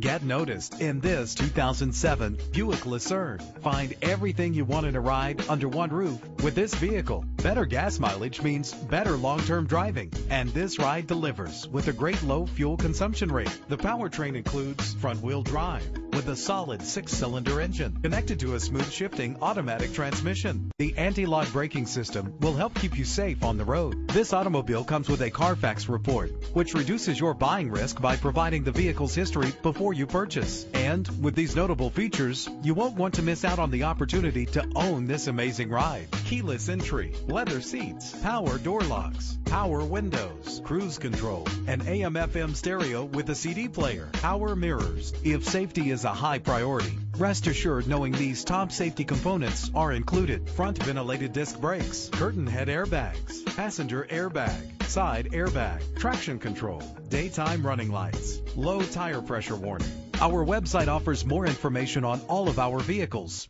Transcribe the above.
Get noticed in this 2007 Buick Lucerne. Find everything you want in a ride under one roof with this vehicle. Better gas mileage means better long-term driving, and this ride delivers with a great low fuel consumption rate. The powertrain includes front-wheel drive with a solid 6-cylinder engine connected to a smooth shifting automatic transmission. The anti-lock braking system will help keep you safe on the road. This automobile comes with a Carfax report, which reduces your buying risk by providing the vehicle's history before you purchase. And with these notable features, you won't want to miss out on the opportunity to own this amazing ride. Keyless entry, leather seats, power door locks, power windows, cruise control, an AM/FM stereo with a CD player, power mirrors. If safety is a high priority, rest assured knowing these top safety components are included: front ventilated disc brakes, curtain head airbags, passenger airbag, side airbag, traction control, daytime running lights, low tire pressure warning. Our website offers more information on all of our vehicles.